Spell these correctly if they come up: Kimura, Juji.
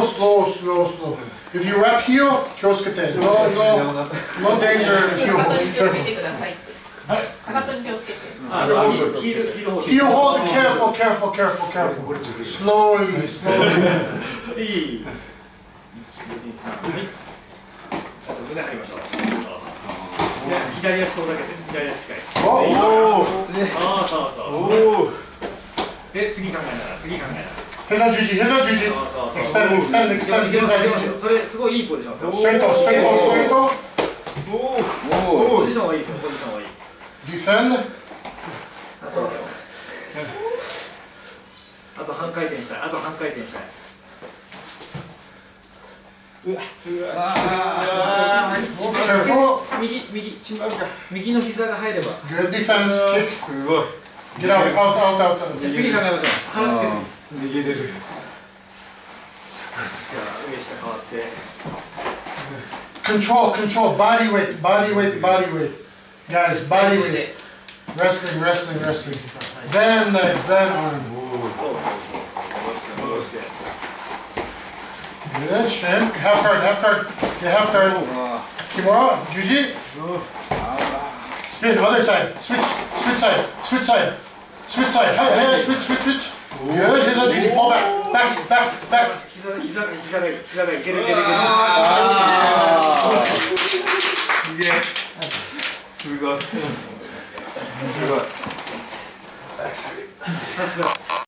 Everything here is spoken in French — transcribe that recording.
heel, slow. If you wrap heel, kyoskete. No danger heel hold. Heel hold, careful. Slowly. あと半回転したい。 Control, body weight. Guys, body weight. Wrestling. Then legs, then arm. Good, shrimp. Half guard. Yeah, half guard. Kimura, Juji. Spin, other side. Switch side. Switch. Good, here's a Juji. Fall back. Back. Get it.